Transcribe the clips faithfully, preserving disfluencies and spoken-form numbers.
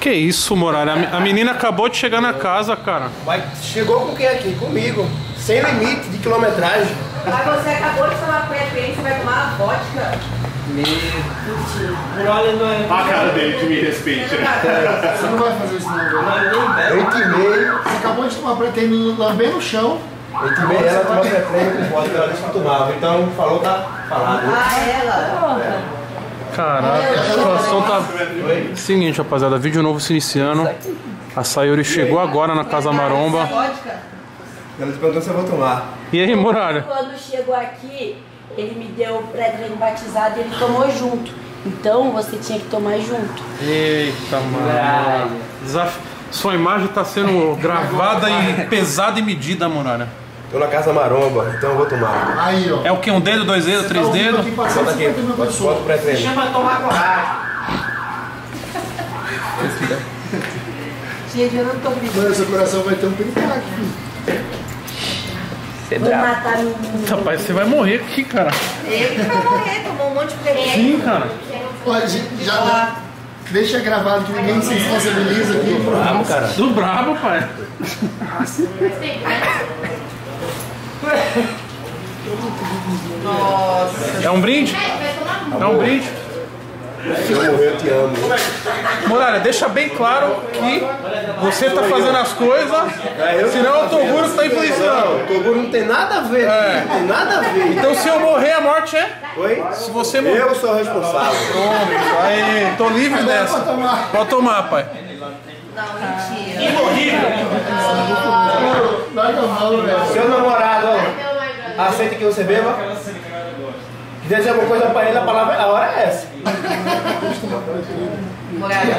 Que isso, Muralha? A menina acabou de chegar na casa, cara. Mas chegou com quem aqui? Comigo. Sem limite de quilometragem. Mas você acabou de tomar pré-preenche, vai tomar a vodka. Meu Deus, não é. A cara dele que me respeite. É, você não vai fazer isso, não. oito e meia, você acabou de tomar pré-treino lá bem no chão. oito e meia, ela tomou pré-treino com vodka, ela disse que tomava. Então, falou, tá falado. Ah, ela? É. Caraca, a situação tá... Seguinte, rapaziada, vídeo novo se iniciando. A Sayuri chegou agora na Casa Maromba. Ela te perguntou se eu vou tomar. E aí, Muralha? Quando chegou aqui, ele me deu o pré-treino batizado e ele tomou junto. Então, você tinha que tomar junto. Eita, mano. Desaf... Sua imagem tá sendo gravada e pesada e medida, Muralha. Tô na Casa Maromba, então eu vou tomar. Aí, ó. É o que? Um dedo, dois dedos, três dedos? Solta aqui, bota o pré-treino. Chama tomar coragem. Gente, eu não tô brincando. Mano, seu coração vai ter um piripaque, filho. Você vai matar no mundo. Rapaz, você vai morrer aqui, cara. Eu que vai morrer, tomou um monte de pré-treino. Sim, cara. Hoje, já deixa gravado que ninguém se responsabiliza aqui. Do brabo, cara. Do brabo, pai. Nossa. É um brinde? É um brinde. Eu morrer, eu te amo. Muralha, deixa bem claro que você tá fazendo as coisas, senão o Toguro tá influenciando. O Toguro não tem nada a ver, é. Não tem nada a ver. Então se eu morrer, a morte é? Oi? Se você morrer... Eu sou responsável. Aí, tô livre dessa. Pode tomar, pai. Não, mentira. Imorrível. Seu namorado, aceita que você beba? Se deseja alguma coisa pra ele, a palavra, a hora é essa. Muralha,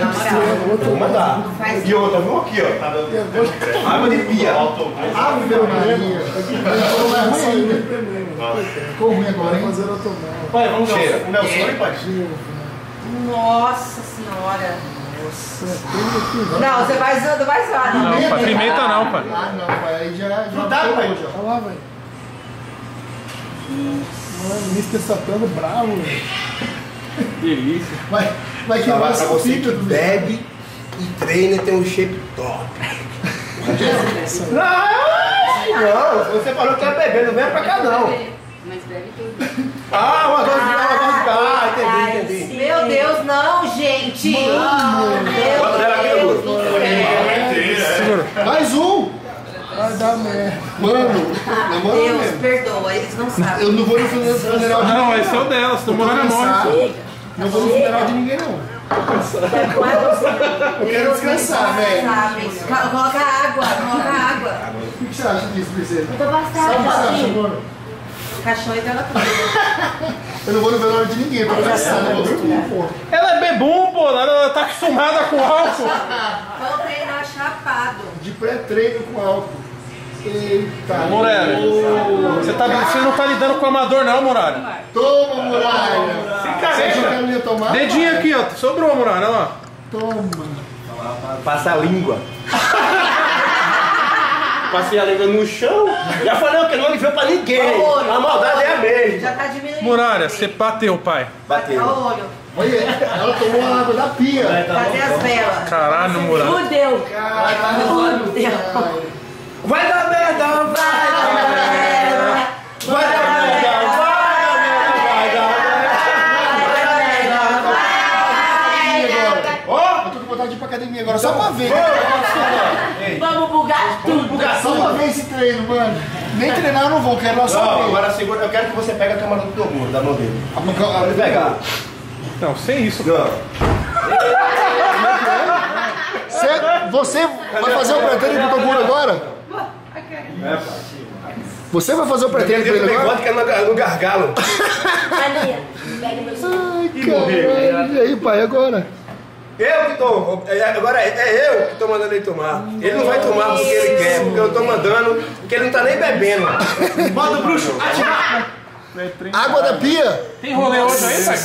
namorada. E outra, vamos aqui, ó. Tá dando água de pia. Água de pia. Ficou ruim agora, hein? Pai, vamos ver. O Nelson e Patinho. Nossa senhora. Nossa. Não, você vai zoando, vai zoar. Não, pai, pimenta não, pai. Ah, não, pai. Aí já... Não dá, pai. Olha lá, velho. Mano, mister Satano bravo, velho. Delícia. Vai, vai que vai pra você que bebe e treina e tem um shape top. Não, não, você falou que ia beber, não vem pra cá não. Mas bebe tudo. Ah, uma dose de ah, entendi, entendi. Meu Deus, não, gente. Mano, meu Deus. Mais um. Vai dar merda. Mano, namorado Deus, mesmo. Perdoa, eles não sabem. Eu não vou no funeral de ninguém. Não, esse é o delas, tô morando morto. Não vou no funeral de ninguém, não. Eu quero descansar, velho. Coloca água, coloca água. O que você acha disso, princesa? Eu tô bastante. Sabe o que você acha, mano? Cachorro e dela tudo. Eu não vou no velório de ninguém, pra caçar, né? Ela é bebum, pô, ela tá acostumada com álcool. Vamos treinar chapado. De pré-treino com álcool. Eita, Muralha, você, tá, você não tá lidando com o amador não, Muralha. Toma, Muralha. Você achou que eu não ia tomar? Dedinho aqui, ó. Sobrou, Muralha, ó. Toma. Passa a língua. Passei a língua no chão. Já falei o que não livrou pra ninguém. Olho, a maldade é a mesma. Já tá diminuindo. Muralha, você bateu, pai. Bateu. Bateu. Olha, ela tomou a água da pia. Cadê as velas? Caralho, Muralha. Fudeu. Caralho, fudeu. Vai dar merda, vai dar merda, vai dar merda, vai dar merda, vai dar merda. Ó, eu tô com vontade de ir pra academia agora, só pra ver. Vamos bugar tudo. Vamos bugar só pra ver esse treino, mano. Nem treinar eu não vou, quero lá só ver. Agora segura, eu quero que você pegue a câmera do Toguro, da mão dele. Vou pegar. Não, sem isso, cara. Você vai fazer o pré-treino com o Toguro agora? Você vai fazer o pré-treino com ele agora? Eu que é no gargalo. Ai, caralho. E aí, pai, agora? Eu que tô. Agora é eu que tô mandando ele tomar. Ele não vai tomar porque ele quer, porque eu tô mandando, porque ele não tá nem bebendo. Manda o bruxo atirar. Água da pia? Tem rolê hoje aí, pai?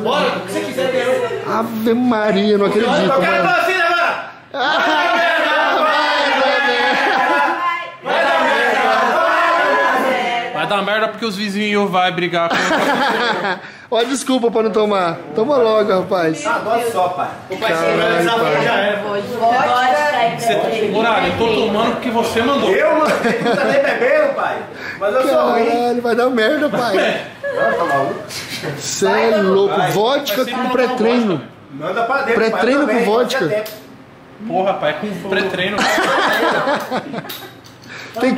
Bora, o que você quiser ver. Ave Maria, não acredito, mano. Eu quero falar assim, né, mano? Vai, vai, vai, vai, vai, vai. dar merda porque os vizinhos vão brigar com o... Olha, desculpa pra não tomar. Toma logo, rapaz. Ah, dose só, pai. O pai Carai, já pai. era. Você... Muralha, eu tô tomando porque você mandou. Eu, mano? Você tá nem bebendo, pai? Mas eu sou ruim. Caralho, vai dar merda, pai. Você é louco. Vodka com pré-treino. Manda pra dentro, pré-treino com vodka. Porra, pai, com pré-treino. Tem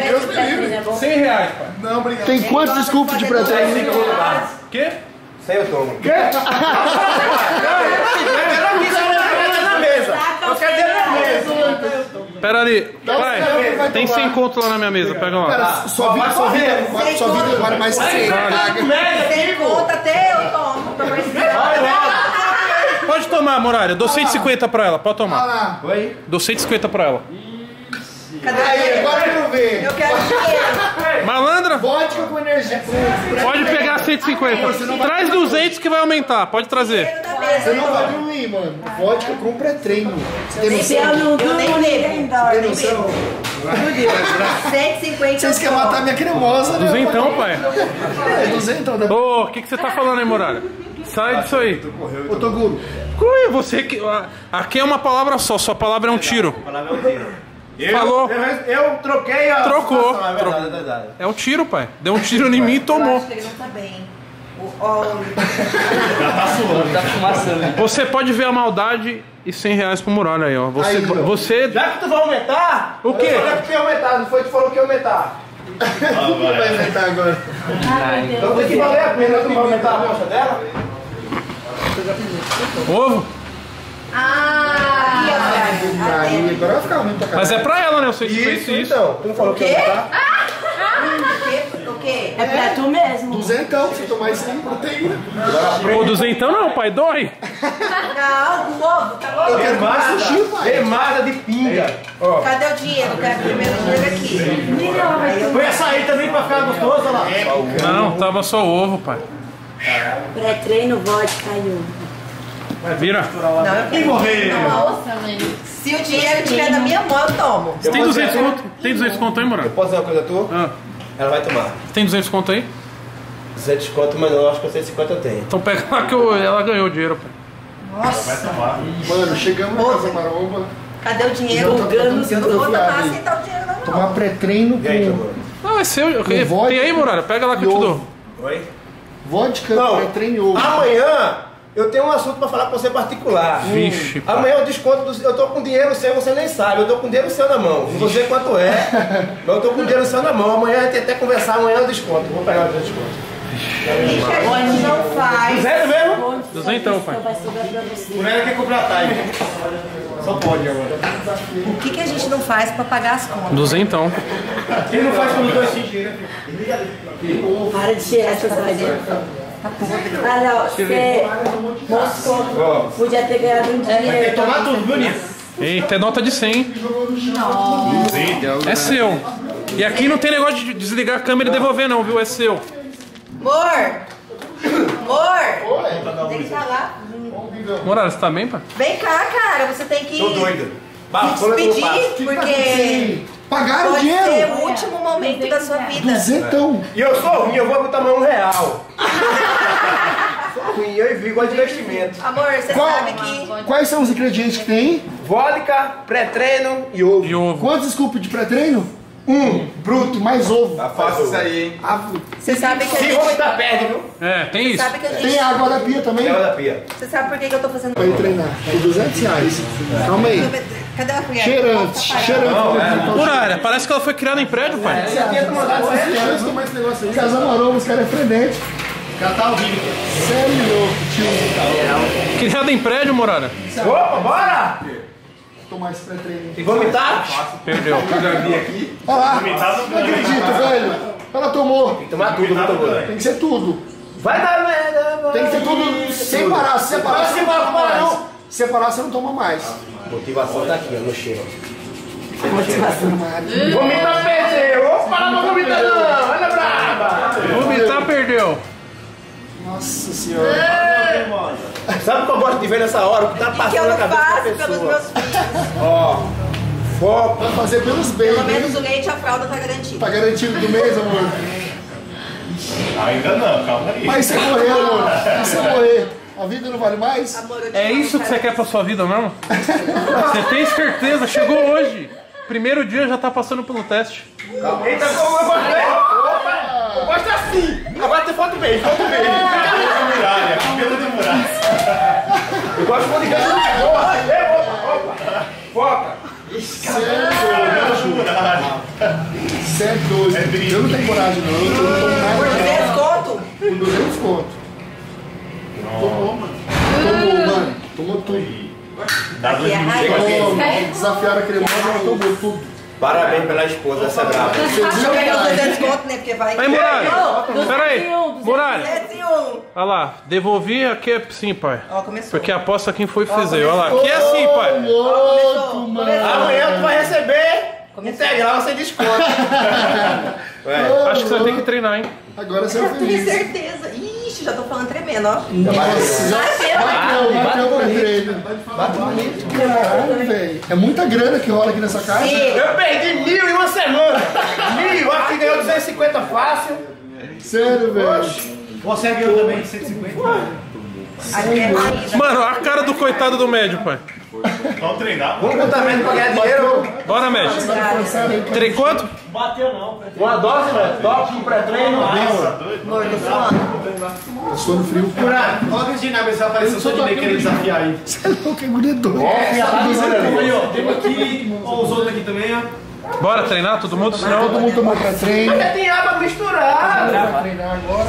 cem reais, pai. Não, obrigado. Tem quantos desculpas de pré-treino? Quê? Sem eu tomo. Quê? Eu quero dinheiro na mesa. Eu quero dinheiro na mesa. Pera ali. Pai, tem cem conto lá na minha mesa. Pega lá. Pera, só vida agora mais cem. cem conto até eu tomo. Pode tomar, Muralha. Dou cento e cinquenta pra ela. Pode tomar. Oi? Dou cento e cinquenta pra ela. Cadê? Aí, agora eu não vejo. Eu quero dinheiro. Malandra? Vodka com energia. Pode pegar cento e cinquenta. Traz duzentos que vai aumentar. Pode trazer. Você não vai dormir, mano. Vodka com pré-treino. Você tem noção? Eu nem bebo. Você tem noção? Meu Deus. cento e cinquenta. Vocês querem matar minha cremosa, né? Duzentão, pai. É, duzentão. Ô, o que que você tá falando aí, Muralha? Sai disso aí. Ô, Toguro. Você que... Aqui é uma palavra só. Sua palavra é um tiro. A palavra é um tiro. Eu, Falou. Eu, eu troquei a Trocou. Situação, é verdade, é verdade. É um tiro, pai. Deu um tiro em mim e tomou. Eu acho que ele não tá bem. O óleo. Já tá suando, tá fumaçando. Você pode ver a maldade e cem reais pro Muralha aí, ó. Você, aí, você... Já que tu vai aumentar? O quê? Eu falei que tu ia aumentar, não foi que tu falou que ia aumentar. Ah, não vai aumentar agora. Ai, então tem que valer a pena tu vai aumentar a rocha dela? Ovo? Ah, aí, agora vai ficar muito pra caralho. Mas é pra ela, né? Eu sei que isso, isso. Então, tu não falou que ia aumentar? Ah, ah, o quê? É pra tu mesmo. Duzentão, se tomar isso sem proteína. Pô, duzentão não, pai, dói. Não, o ovo, tá louco? Tem mais sushi, pai. Tem mais de pinga. Cadê o dinheiro? Eu quero primeiro dinheiro aqui. Põe açaí também pra ficar gostoso, olha lá. Não, tava só o ovo, pai. Pré-treino, vodka e ovo. Vai virar. Não, eu morrer. Nossa, mãe. Se o dinheiro estiver na minha mão, eu tomo. Você tem duzentos conto? Tem duzentos conto aí, Muralha? Eu posso dar uma coisa tua? Ah. Ela vai tomar. Tem duzentos conto aí? duzentos conto, mas eu acho que cento e cinquenta eu tenho. Então pega lá que eu, ela ganhou o dinheiro, pai. Nossa. Ela vai tomar. Mano, chegamos na casa maromba. Cadê o dinheiro? Eu, Gano, eu não vou tomar assim, tá o dinheiro não. Tomar pré-treino com... Não, é seu. Eu... Tem vodka, aí, Muralha? Pega lá que eu te dou. Oi? Vodka, pré-treino ovo. Amanhã... Eu tenho um assunto pra falar pra você particular. Vixe, pai. Amanhã eu desconto, do... eu tô com dinheiro seu, você nem sabe, eu tô com dinheiro seu na mão. Não sei quanto é, mas eu tô com dinheiro seu na mão. Amanhã a gente até conversar, amanhã eu desconto. Vou pegar o meu desconto. Vixe, a gente não faz. Sério mesmo? Duzentão, pai. O Muralha quer comprar time. Só pode agora. O que que a gente não faz pra pagar as contas? Duzentão. Ele não faz como dois xingir, né? Para de tirar essas coisas. Ah, não, você mostrou, podia ter ganhado um dinheiro. Vai ter que tomar tudo, viu, Nina? Eita, é nota de cem. Nossa. É seu. E aqui não tem negócio de desligar a câmera e devolver não, viu? É seu. Amor! Amor! Tem que falar. Muralha, você tá bem, pai? Vem cá, cara, você tem que... Tô doido. Se despedir, porque... Pagaram o dinheiro! Pode ser o último momento da sua vida. Duzentão. E eu sou ruim, eu vou botar mão real. Sou ruim, eu vi, gosto de investimento. Amor, você Qual, sabe que... Quais são os ingredientes que tem? Vodka, pré-treino e ovo. E ovo. Quantos scoops de pré-treino? Um. Bruto, mais ovo. Tá fácil isso aí, hein? Você sabe que a gente... Se ovo tá perto, viu? É, tem isso. Gente... Tem água da pia também? Tem água da pia. Você sabe por que que eu tô fazendo... Pra ir treinar. Tem duzentos reais. Calma aí. Cadê a colher? Cheirante, cheirante. Muralha, parece que ela foi criada em prédio, pai. É, você tomar esse negócio aí. Casal maromba, os caras é frenético. Catar o vídeo. Sério louco, tio. Criada em prédio, Muralha. Opa, bora! Tomar esse pré-treino. E vomitar? Perdeu. Olha lá, não acredito, velho. Ela tomou. Tem que tomar tudo, tem que ser tudo. Vai dar merda. Tem que ser tudo sem parar, se separar. Se separar, você não toma mais. Motivação tá aqui, ó, no cheiro. Motivação, mano. Vomitar perdeu! Vamos parar pra vomitar não! Olha braba! Vomitar perdeu! Nossa senhora! É. Sabe o que eu gosto de ver nessa hora? O que tá passando na cabeça da pessoa? Que eu não faço pelos meus filhos. Ó, foco. Vai fazer pelos bens. Pelo menos o leite e a fralda tá garantido. Tá garantido do mês, amor. Ainda não, calma aí. Mas você morrer, amor. Você morrer. A vida não vale mais? É isso que você quer pra sua vida, não? Você tem certeza? Chegou hoje. Primeiro dia já tá passando pelo teste. Calma. Eita, como eu gosto de... Eu gosto assim. Agora tem foto bem, foto bem. Cabelo de muralha, cabelo de muralha. Eu gosto quando engano. Opa, opa. cento e doze. É, eu não tenho coragem, não. Eu não tomo nada. Por duzentos conto? Por duzentos conto. Tomou, mano. Tomou, mano. Tomou tudo. Dá dois minutos. Desafiaram a cremosa, ela tomou tudo. Parabéns pela esposa, essa é brava. Acho que ganhou duzentos conto, né? Porque vai. Aí, Muralha. Pera aí. Muralha. Olha lá. Devolvi aqui é sim, pai. Ó, começou. Porque a aposta quem foi fazer. Olha lá. Aqui é assim, pai. Amanhã tu vai receber. Integral você desconta. Ué, acho que você vai ter que treinar, hein? Agora você vai ter. Eu tenho certeza. Ixi, já tô falando tremendo, ó. É muita grana que rola aqui nessa casa. Eu perdi mil em uma semana. Mil, aqui ganhou duzentos e cinquenta fácil. Sério, velho. Você ganhou também de cento e cinquenta? Mano, a cara do coitado do médio, pai. Vamos treinar. Vamos botar médio pra ganhar dinheiro. Bora, médio. Trei quanto? Bateu não. Uma dose, velho. Top, um pré-treino. Tô suando frio. Olha o Gina, mas apareceu só de meio querendo desafiar aí. Você é louco, é bonito. Tem aqui, ó, os outros aqui também, ó. Bora treinar todo mundo? Senão todo mundo tomou pra treino. Mas já tem água misturada. Vai treinar agora.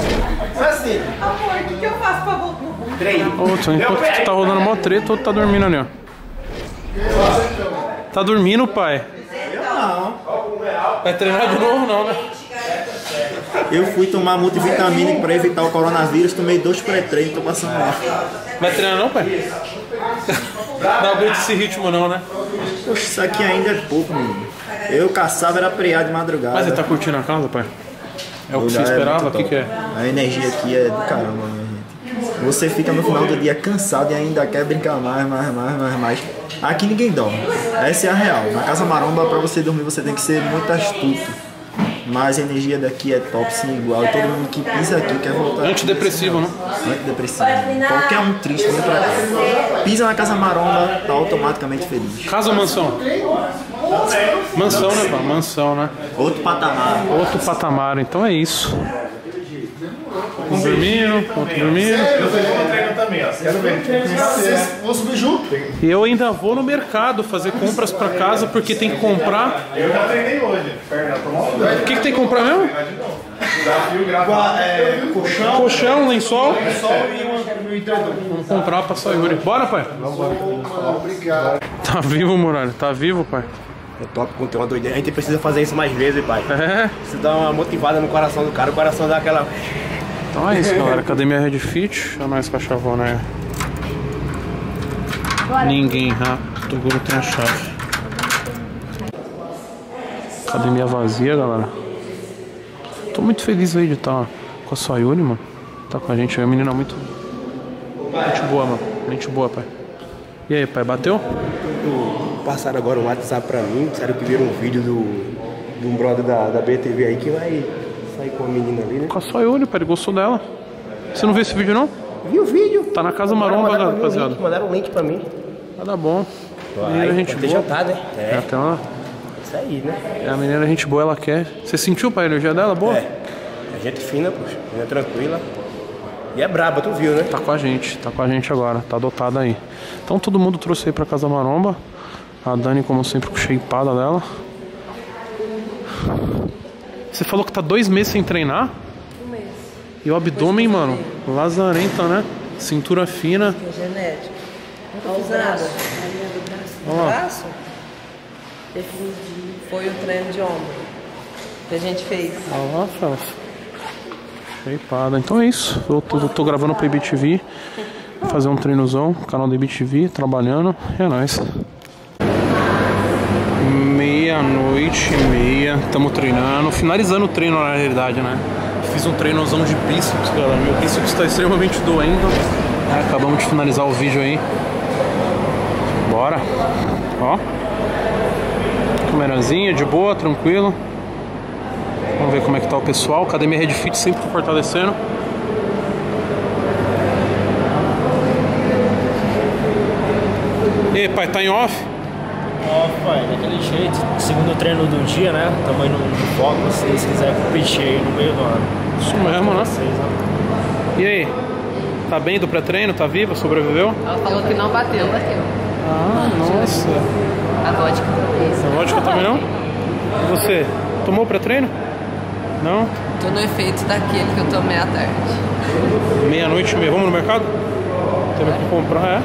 Mas assim, amor, o que, que eu faço pra voltar? Treino. Enquanto tá rolando mó treta, outro tá dormindo ali, ó. Tá dormindo, pai? Eu não. Vai treinar de novo, não, né? Eu fui tomar multivitamínico pra evitar o coronavírus, tomei dois pré-treinos, tô passando mal. Vai treinar não, pai? Não aguenta esse ritmo não, né? Poxa, isso aqui ainda é pouco, menino. Eu caçava, era prear de madrugada. Mas ele tá curtindo a casa, pai? É o que você esperava? O que que é? A energia aqui é do caramba, né, gente? Você fica no final do dia cansado e ainda quer brincar mais, mais, mais, mais, mais. Aqui ninguém dorme. Essa é a real. Na Casa Maromba, pra você dormir, você tem que ser muito astuto. Mas a energia daqui é top, sim, igual. Todo mundo que pisa aqui quer voltar. Antidepressivo, né? Antidepressivo. Qualquer um triste, vem pra cá. Pisa na Casa Maromba, tá automaticamente feliz. Casa ou mansão? Mansão, né, pá? Mansão, né? Outro patamar. Outro patamar, então é isso. Um dormindo, outro dormindo. Eu vou treinar também, ó. Quero ver. Vou subir junto. E eu ainda vou no mercado fazer compras pra casa porque tem que comprar. Eu já treinei hoje. O que, que tem que comprar mesmo? Colchão, colchão, lençol. Vamos comprar pra Sayuri. Bora, pai? Obrigado. Tá vivo, Muralha? Tá vivo, pai? É top, conteúdo doido. A gente precisa fazer isso mais vezes, pai. É. Isso dá uma motivada no coração do cara, o coração dá aquela. Então é isso, galera. Academia Red Fit. É nóis, cachavão, né? Bora. Ninguém, ah, Toguro tem a chave. Academia vazia, galera. Tô muito feliz aí de estar com a Sayuri, mano. Tá com a gente aí, a menina muito. Gente boa, mano. Gente boa, pai. E aí, pai, bateu? Passaram agora um WhatsApp pra mim, disseram que viram um vídeo do, do brother da, da B T V aí que vai sair com a menina ali, né? Com a Sayuri, pai, ele gostou dela. Você não viu esse vídeo, não? Vi o vídeo. Tá na Casa Maromba, rapaziada. Link, mandaram um link pra mim. Ah, tá bom. Vai, a gente boa. Jantar, né? É. Até lá. Isso aí, né? A menina, a gente boa, ela quer. Você sentiu, pai, a energia dela? Boa? É. A gente fina, poxa. A gente é tranquila. E é braba, tu viu, né? Tá com a gente, tá com a gente agora, tá adotada aí. Então todo mundo trouxe aí pra Casa Maromba. A Dani, como sempre, com shapeada dela. Você falou que tá dois meses sem treinar? Um mês. E o abdômen, mano, lazarenta, né? Cintura fina. É genético. Olha o braço. Olha o braço. Foi o treino de ombro que a gente fez. Olha lá, Fela. Shapeada. Então é isso. Eu tô, eu tô gravando pra IbTV. Vou fazer um treinozão. Canal da IbTV, trabalhando. E é nóis. Meia-noite e meia, estamos treinando, finalizando o treino na realidade, né? Fiz um treinozão de bíceps, galera. Meu bíceps está extremamente doendo. É, acabamos de finalizar o vídeo aí. Bora! Ó, câmerazinha de boa, tranquilo. Ó, Vamos ver como é que tá o pessoal. Academia Red Fit sempre fortalecendo. E aí, pai, tá em off? Off, pai, daquele jeito. Segundo treino do dia, né? Tamanho no foco, se vocês quiserem competir aí no meio do ano. Isso mesmo, né? Vocês, né? E aí? Tá bem do pré-treino? Tá viva? Sobreviveu? Ela falou que não bateu, bateu. Ah, nossa. A vodka também. A vodka também não? E você? Tomou o pré-treino? Não? Tô no efeito daquele que eu tomei à tarde. Meia-noite e meia. Vamos no mercado? Temos que comprar, é?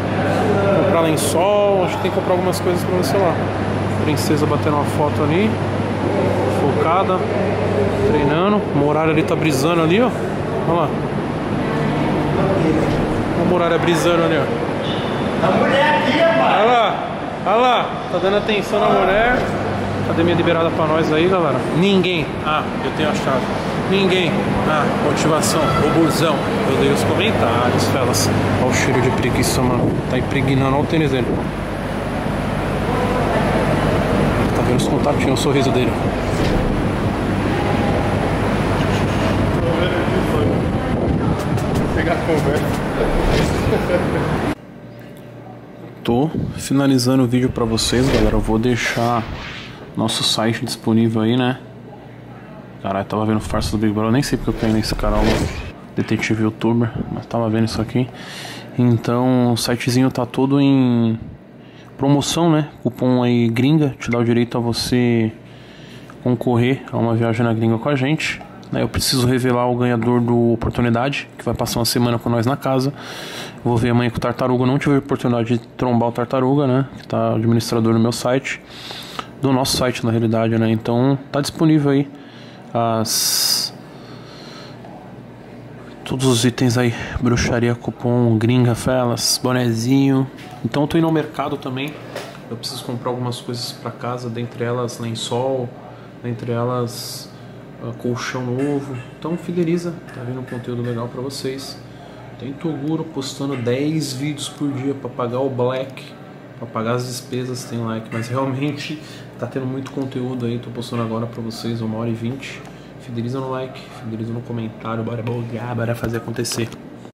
Comprar lençol. Acho que tem que comprar algumas coisas pra você lá. Princesa batendo uma foto ali. Focada. Treinando. O Muralha ali tá brisando ali, ó. Olha lá. A Muralha brisando ali, ó. A mulher aqui, rapaz. Olha lá, olha lá. Tá dando atenção na mulher. Academia liberada pra nós aí, galera. Ninguém. Ah, eu tenho a chave. Ninguém. Ah, motivação. Robozão. Eu dei os comentários, felas. Olha o cheiro de preguiça, mano. Tá impregnando. Olha o tênis dele. Tá vendo os contatinhos, o sorriso dele. Tô finalizando o vídeo pra vocês, galera. Eu vou deixar nosso site disponível aí, né? Caralho, tava vendo farsa do Big Brother. Nem sei porque eu caí nesse canal Detetive Youtuber, mas tava vendo isso aqui. Então o sitezinho tá todo em promoção, né? Cupom aí gringa te dá o direito a você concorrer a uma viagem na gringa com a gente. Eu preciso revelar o ganhador do Oportunidade, que vai passar uma semana com nós na casa. Vou ver amanhã com o Tartaruga. Não tive a oportunidade de trombar o Tartaruga, né? Que tá administrador do meu site. Do nosso site, na realidade, né? Então, tá disponível aí as... todos os itens aí. Bruxaria, cupom, gringa, felas, bonezinho. Então, eu tô indo ao mercado também. Eu preciso comprar algumas coisas pra casa. Dentre elas, lençol. Dentre elas... colchão novo, então fideliza, tá vendo um conteúdo legal pra vocês. Tem Toguro postando dez vídeos por dia pra pagar o black, pra pagar as despesas, tem like, mas realmente tá tendo muito conteúdo aí, tô postando agora pra vocês, uma hora e vinte. Fideliza no like, fideliza no comentário, bora bora fazer acontecer.